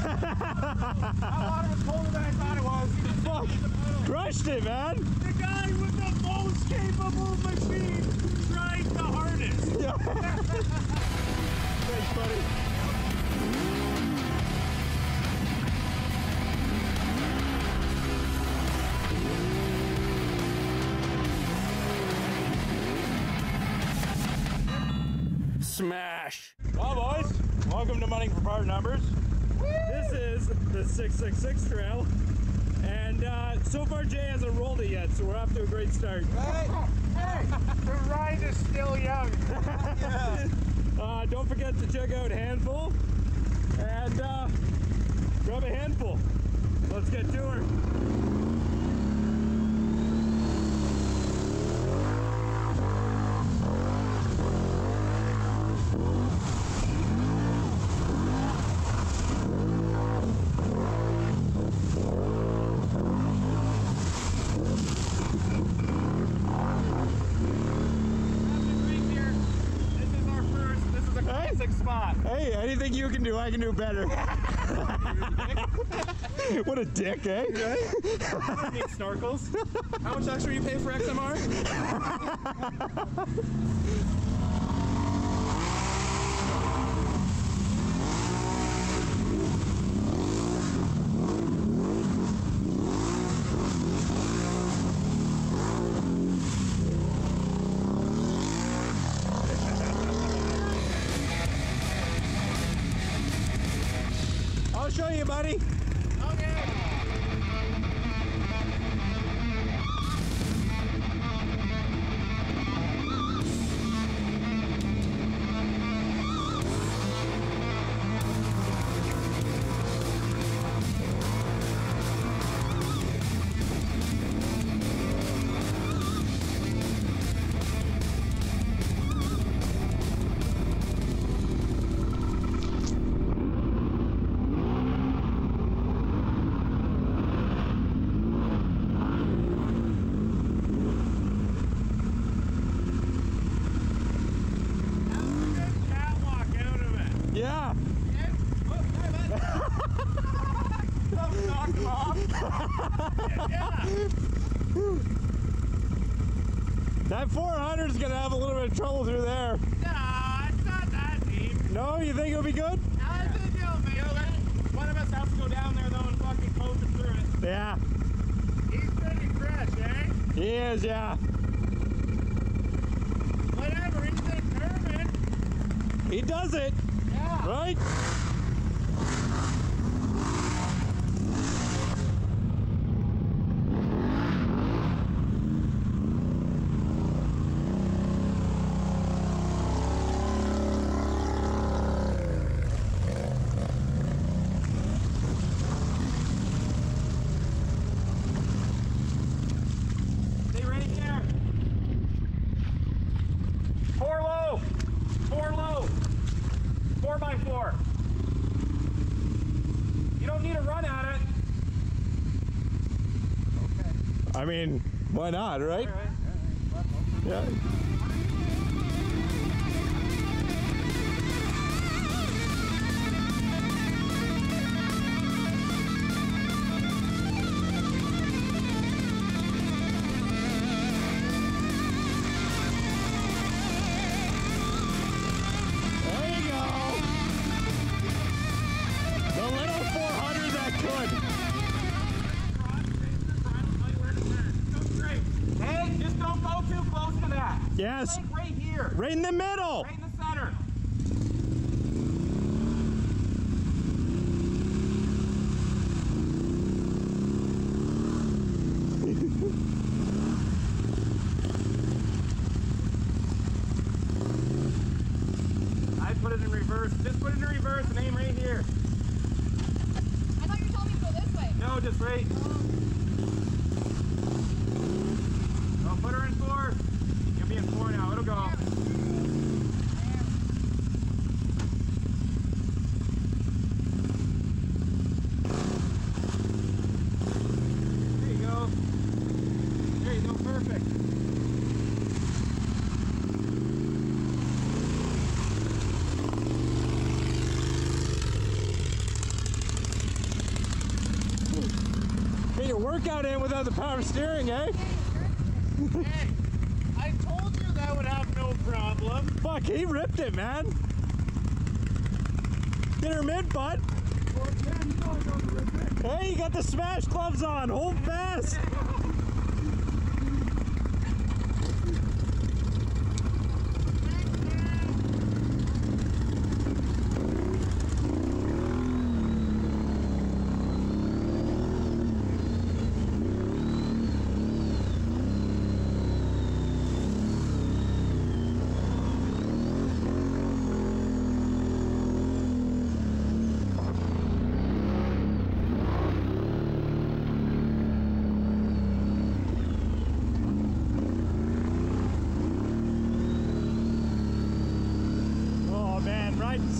How hot it was, colder than I thought it was. Fuck, crushed it, man. The guy with the most capable machine tried the hardest. Yeah. Thanks, buddy. Smash! Well, boys, welcome to Munning for Part Numbers. Woo! This is the 666 trail, and so far Jay hasn't rolled it yet, so we're off to a great start. Right? Hey, the ride is still young. Yeah. Don't forget to check out Handful, and grab a handful. Let's get to her. Hey, anything you can do, I can do better. What a dick, eh? Right? I don't need snorkels. How much extra you pay for XMR? Show you, buddy. That 400 is gonna have a little bit of trouble through there. Nah, it's not that deep. No, you think it'll be good? Nah, it's gonna do, man. Okay. One of us has to go down there though and fucking coach him through it. Yeah. He's pretty fresh, eh? He is, yeah. Whatever, he's determined. He does it. Yeah. Right? I mean, why not, right? All right. Yeah. Yes. Like right here. Right in the middle. Right in the center. I put it in reverse. Just put it in reverse and aim right here. I thought you were telling me to go this way. No, just right. I'll put her in four. Be in four now, it'll go. There you go. There you go, perfect. workout in without the power steering, eh? Hey, I told you that would have no problem. Fuck, he ripped it, man. Get her mid, bud. Hey, you got the smash gloves on. Hold fast.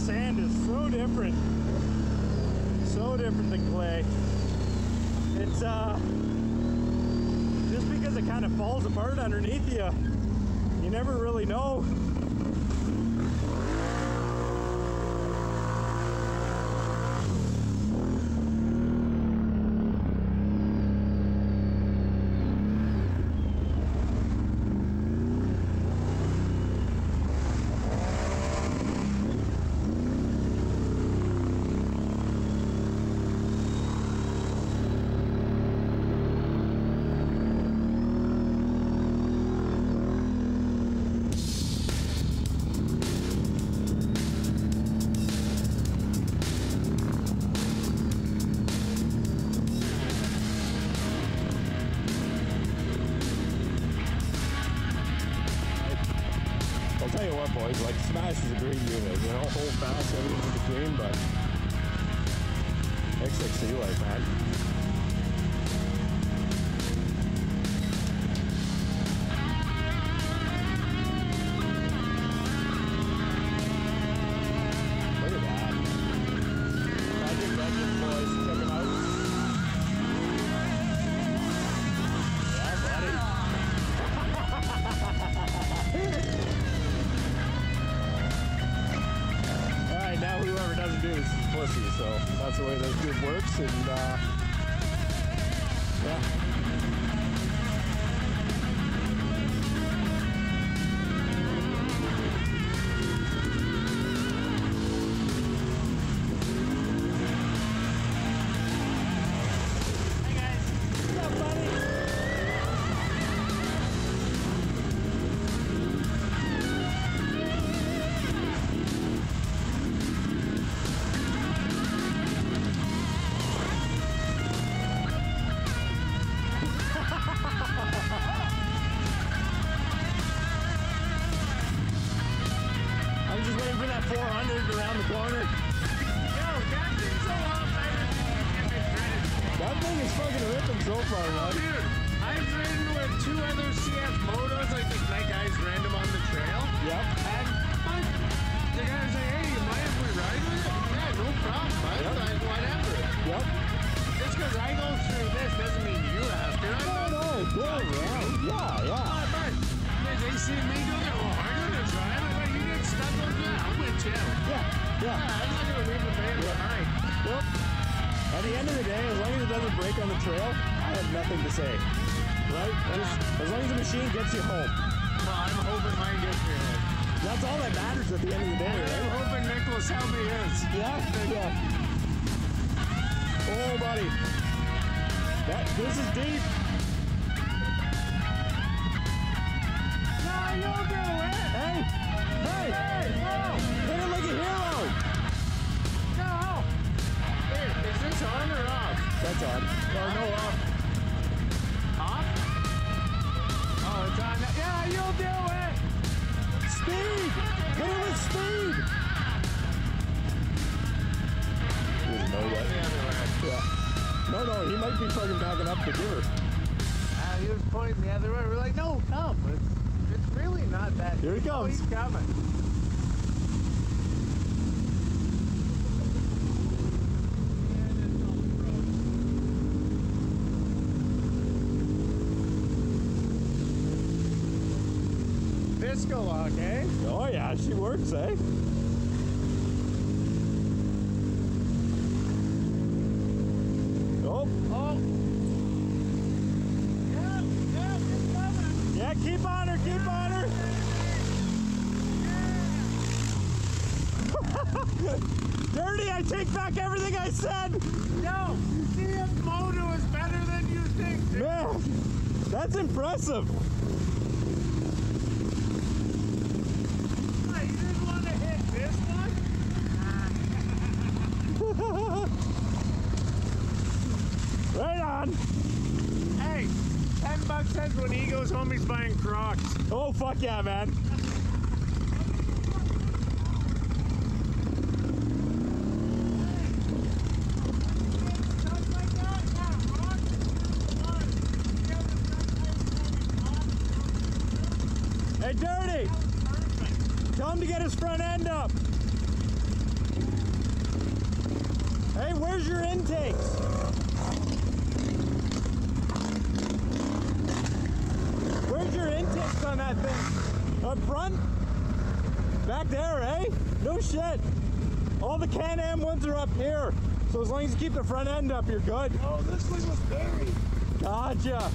Sand is so different than clay. It's just because it kind of falls apart underneath you, you never really know. Boys, like, smash is a great unit. You know, hold fast, everything's between, but XXC like that. Look at that. Magic Legend, boys, check them out. Dude is pussy, so that's the way this dude works, and yeah. Around the corner. Yo, that thing's a lot better than the Dreaded. That thing is fucking ripping so far, man. Dude, I've ridden with two other CF motos. I think that guy's random on the trail. Yep. And but the guy's like, hey, you mind if we ride with it? Yeah, no problem, bud. Yep. Like, whatever. Yep. Just because I go through this doesn't mean you have to. No, yeah, yeah. Oh, but did they see me do it? Well, harder to drive. Like, you get stuck on that. I'm with you. Yeah. I'm not going to leave the van behind. Well, at the end of the day, as long as it doesn't break on the trail, I have nothing to say. Right? As long as the machine gets you home. Well, I'm hoping mine gets me home. That's all that matters at the end of the day, right? I'm hoping Nicholas Helmy is. Yeah. Oh, buddy. This is deep. No, you'll do it. Hey. Hit it like a hero. Is this on or off? That's on. No, off. Off? Oh, it's on. Yeah, you'll do it! Speed! Hit it with speed! There's no way. Yeah. No, he might be fucking backing up the gear. He was pointing the other way. We're like, no, come. It's really not that. Here he comes. Oh, he's coming. Disco lock, eh? Oh yeah, she works, eh? Oh! Dirty, I take back everything I said. Yo, CF Moto is better than you think, dude. Man, that's impressive. What, you didn't want to hit this one? Right on. Hey, $10 says when he goes home, he's buying Crocs. Oh, fuck yeah, man. Hey, Dirty! Tell him to get his front end up. Hey, where's your intakes? Where's your intakes on that thing? Up front? Back there, eh? No shit. All the Can-Am ones are up here. So as long as you keep the front end up, you're good. Oh, this one was buried. Gotcha.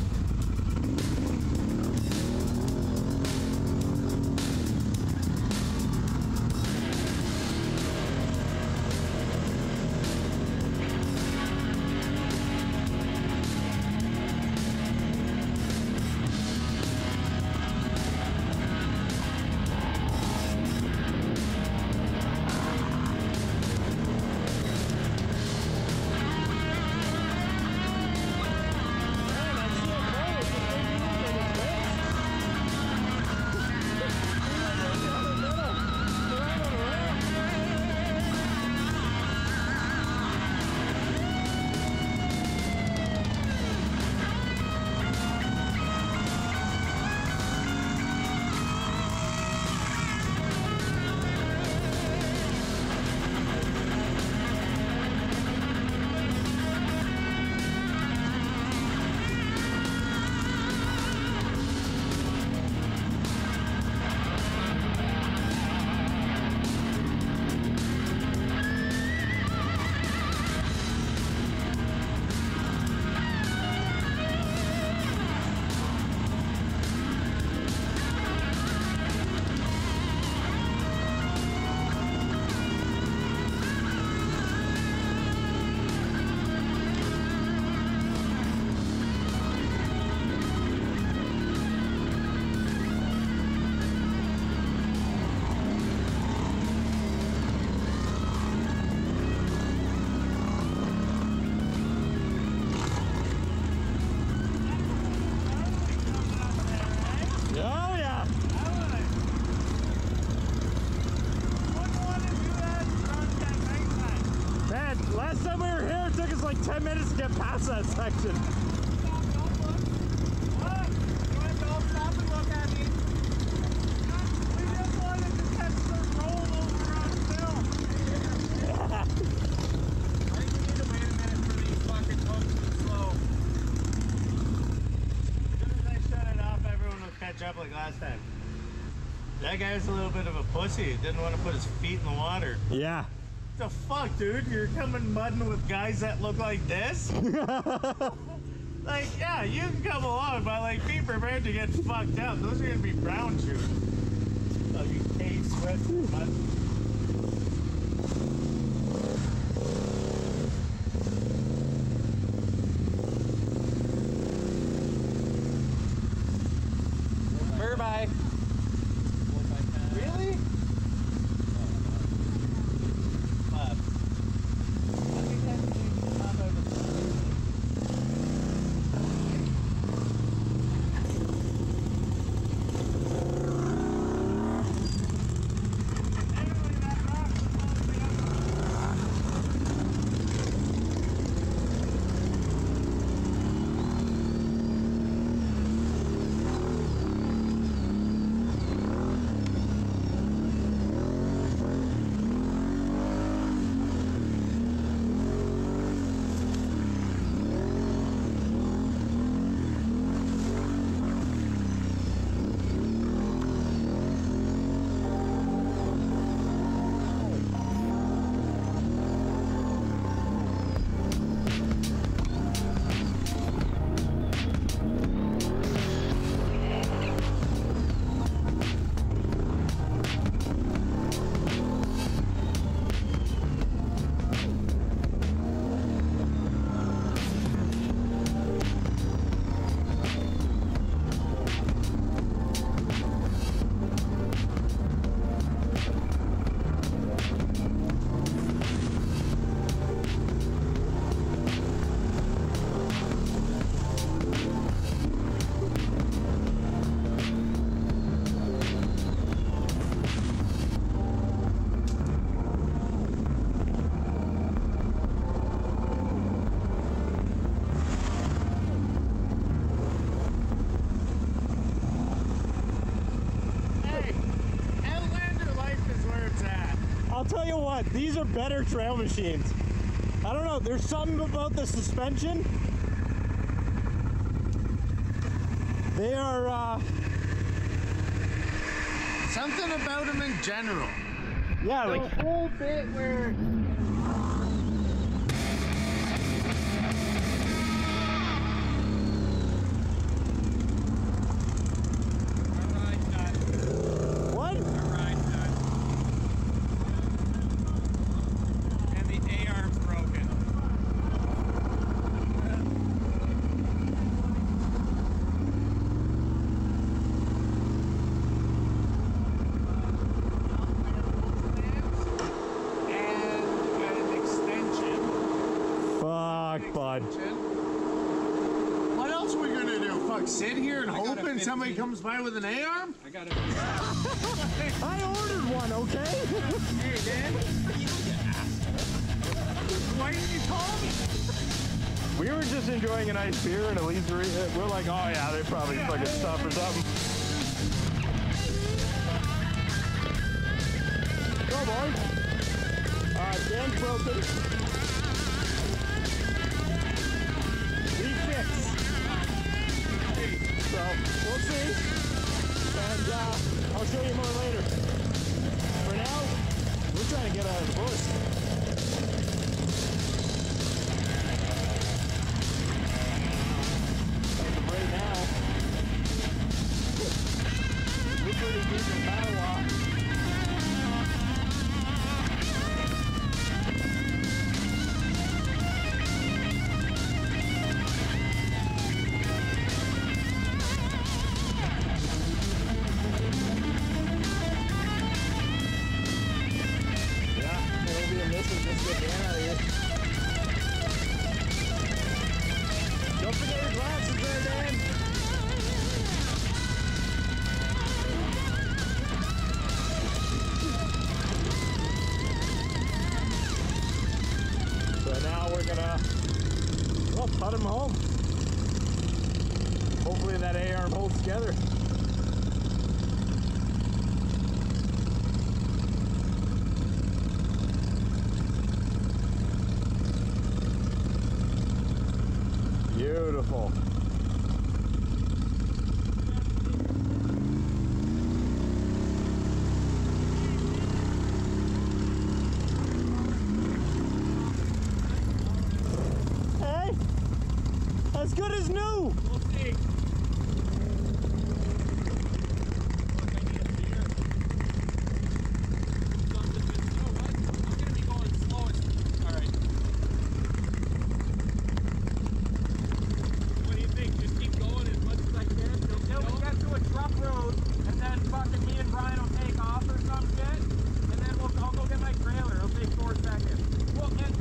That guy was a little bit of a pussy. He didn't want to put his feet in the water. Yeah. What the fuck, dude? You're coming mudding with guys that look like this? Like, yeah, you can come along, but like, be prepared to get fucked up. Those are going to be brown shoes. Fucking K Swift and mud. These are better trail machines. I don't know, there's something about the suspension. They are, something about them in general. Yeah, the like... the whole bit where... What else are we gonna do? Fuck, sit here and hoping somebody comes by with an A-arm? I got it. I ordered one, okay? Hey, Dan. Why didn't you call me? We were just enjoying a nice beer and a leasery. We're like, oh yeah, they probably fucking stop or something. Go, boys. Dan Wilson. So, we'll see, and I'll show you more later. For now, we're trying to get out of the bush. And right now, we're pretty deep in Put him home. Hopefully that A-arm holds together. Beautiful. Good as new. We'll see. I'm gonna be going slowest. All right. What do you think? Just keep going as much as I can until we get to a truck road, and then fucking me and Brian will take off or some shit, and then I'll go get my trailer. It'll take 4 seconds. Well, and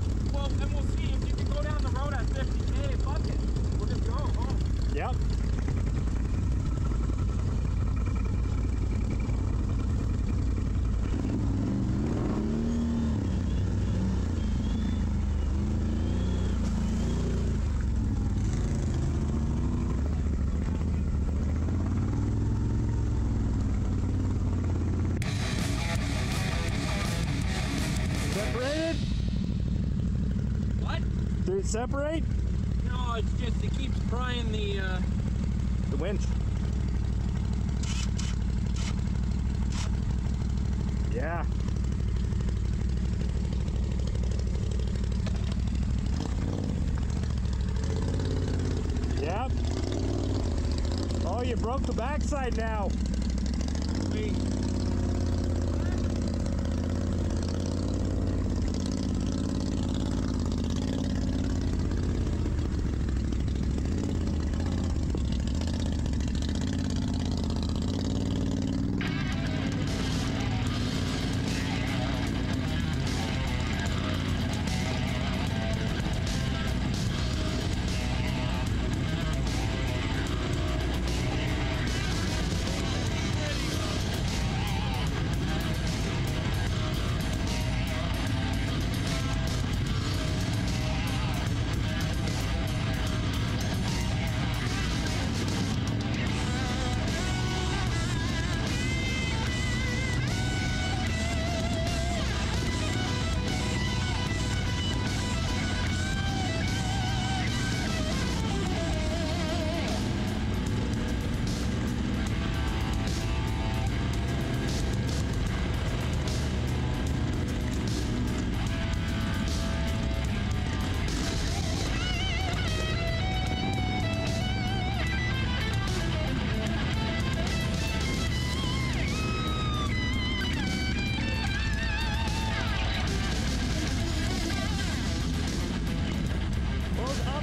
we'll see if you can go down the road at 50K. Fuck it. Go home. Yep. Separated? What? Did it separate? No, it's just it keeps prying the winch. Yeah. Yep. Oh, you broke the backside now. Wait.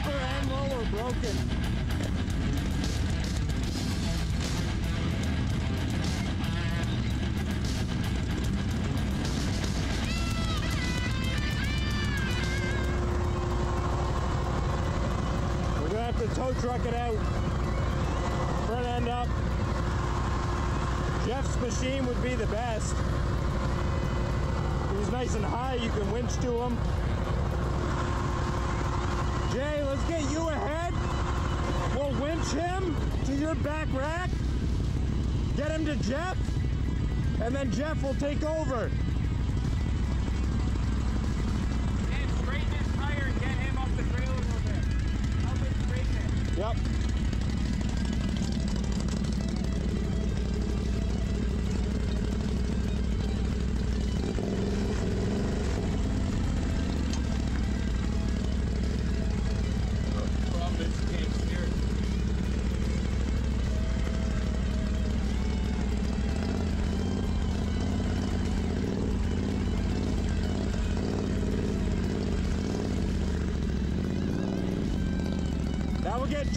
upper and lower broken. Tow truck it out, front end up. Jeff's machine would be the best. If he's nice and high, you can winch to him. Jay, let's get you ahead. We'll winch him to your back rack, get him to Jeff, and then Jeff will take over. Yep.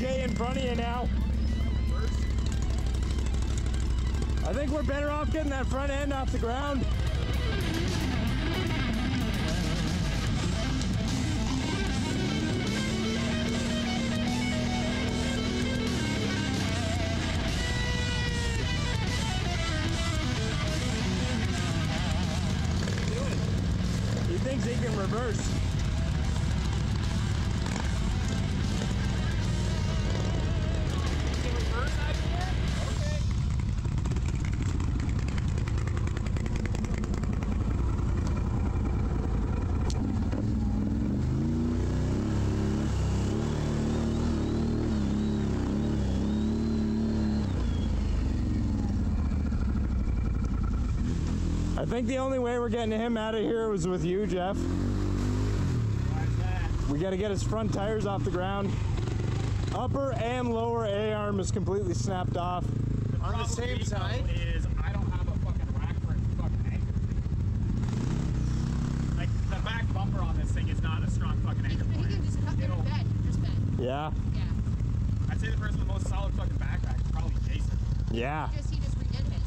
Jay in front of you now. I think we're better off getting that front end off the ground. He thinks he can reverse. I think the only way we're getting him out of here was with you, Jeff. Why's that? We got to get his front tires off the ground. Upper and lower A-arm is completely snapped off. On the same side? Is I don't have a fucking rack for a fucking anchor thing. Like, the back bumper on this thing is not a strong fucking anchor point. I think you just cut it in bed. Just bed. Yeah? Yeah. I'd say the person with the most solid fucking back rack is probably Jason. Yeah. Because he just redid his.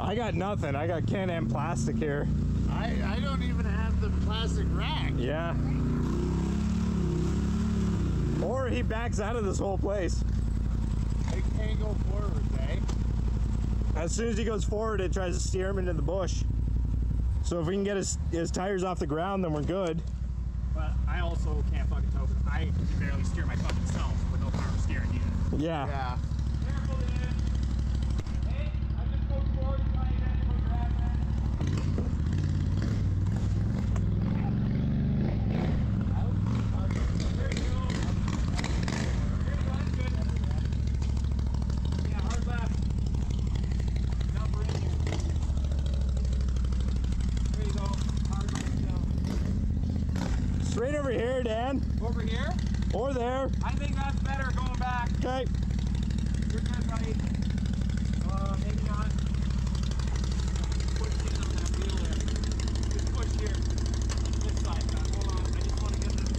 I got nothing. I got Can-Am plastic here. I don't even have the plastic rack. Yeah. Or he backs out of this whole place. I can't go forward, eh? As soon as he goes forward, it tries to steer him into the bush. So if we can get his tires off the ground, then we're good. But I also can't fucking tow. I can barely steer my fucking self with no power steering either. Yeah. Yeah. Right over here, Dan. Over here? Or there. I think that's better going back. Okay. You're good, buddy. Maybe not. Push in on that wheel there. Just push here. This side, man. Hold on. I just want to get this.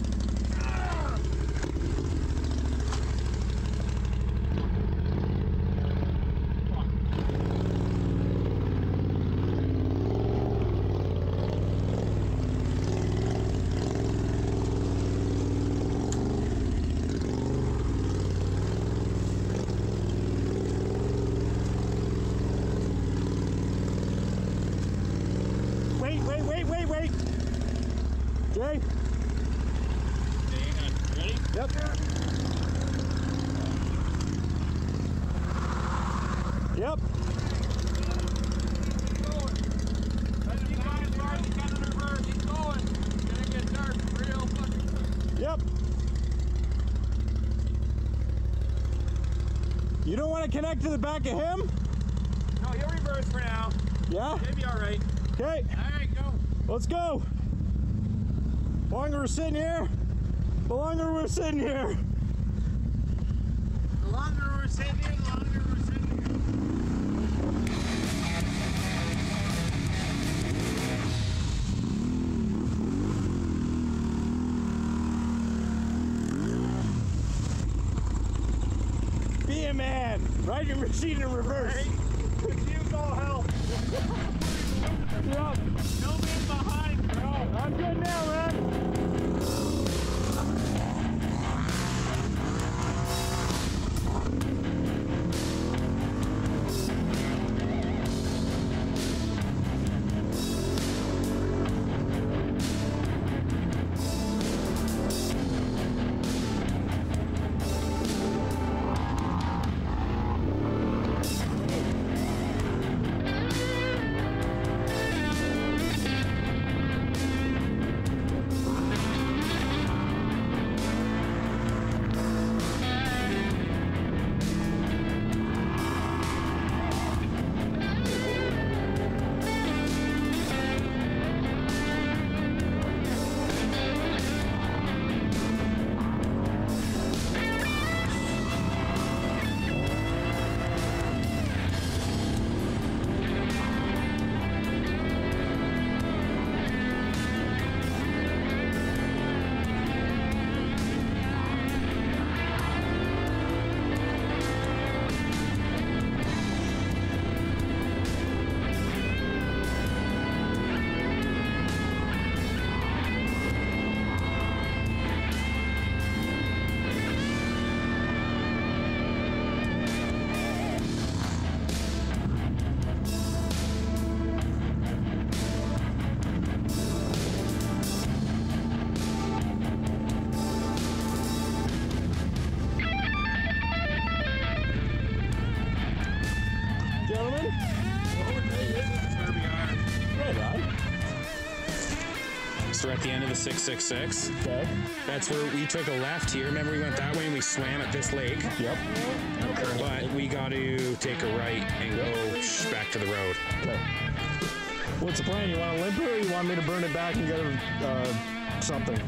Wait. Jay? Ready? Yep. Yep. Keep going. Let's keep going as far as you can in reverse. Keep going. It's gonna get dark real fucking quick. Yep. You don't want to connect to the back of him? No, he'll reverse for now. Yeah? He'll be alright. Okay. Alright, go. Let's go. The longer we're sitting here, the longer we're sitting here. The longer we're sitting here, the longer we're sitting here. man. Ride your machine in reverse. Right? Use all help. Yep. No being behind. No, I'm good now, man. We're at the end of the 666. Okay. That's where we took a left here. Remember we went that way and we swam at this lake. Yep. Okay. But we got to take a right and go back to the road. Okay. What's the plan? You want to limp it or you want me to burn it back and go to something?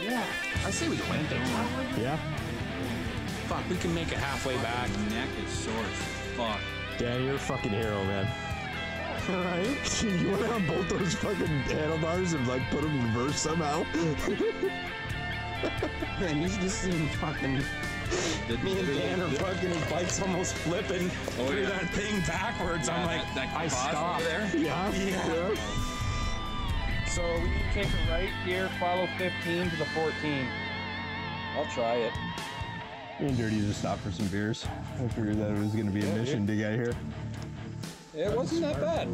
Yeah. I say we limp it. Yeah. Fuck, we can make it halfway back. Neck is short. Fuck. Dan, you're a fucking hero, man. Alright, you went on both those fucking handlebars and like put them in reverse somehow. Man, he's just in fucking. Me and Dan are fucking, his bike's almost flipping through that thing backwards. Yeah, I'm like, I stopped. There. Yeah. Yeah. So we need to take a right here, follow 15 to the 14. I'll try it. Me and Dirty just stopped for some beers. I figured that it was going to be a mission to get here. It wasn't that bad.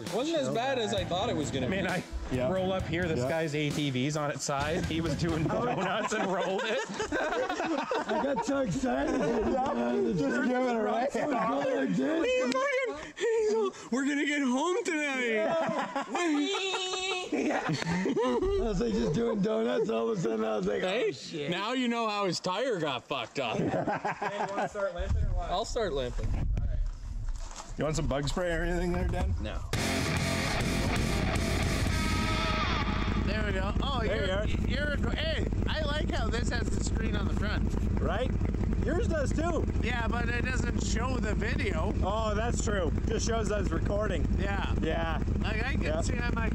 It wasn't as bad as I thought it was gonna be. I mean, I roll up here, this guy's ATV's on its side. He was doing donuts and rolled it. I got so excited. Just giving it right. We're gonna get home tonight. Yeah. I was like just doing donuts. All of a sudden, I was like, "Hey, oh, shit. Now you know how his tire got fucked up." Hey, you want to start limping or what? I'll start limping. You want some bug spray or anything there, Dan? No. There we go. Oh, there you are. Hey, I like how this has the screen on the front. Right? Yours does too. Yeah, but it doesn't show the video. Oh, that's true. Just shows us recording. Yeah. Yeah. Like I can see, I'm like.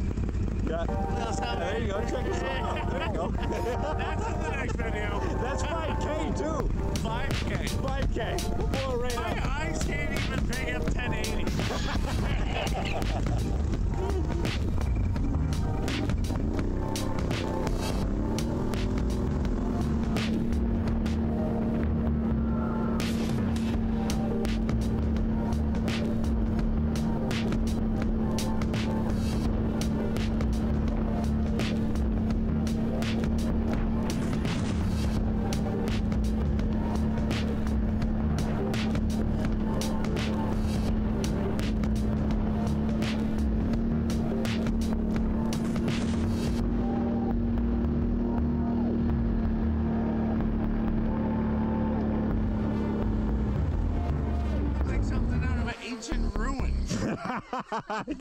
Yeah. There you go. Check this out. There you go. That's in the next video. That's 5K too. 5K. 5K. We'll blow it right up. My eyes can't even pick up 1080.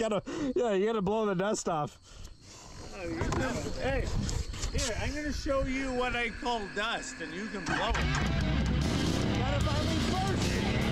You gotta blow the dust off. Hey, here, I'm gonna show you what I call dust, and you can blow it. You gotta buy me first.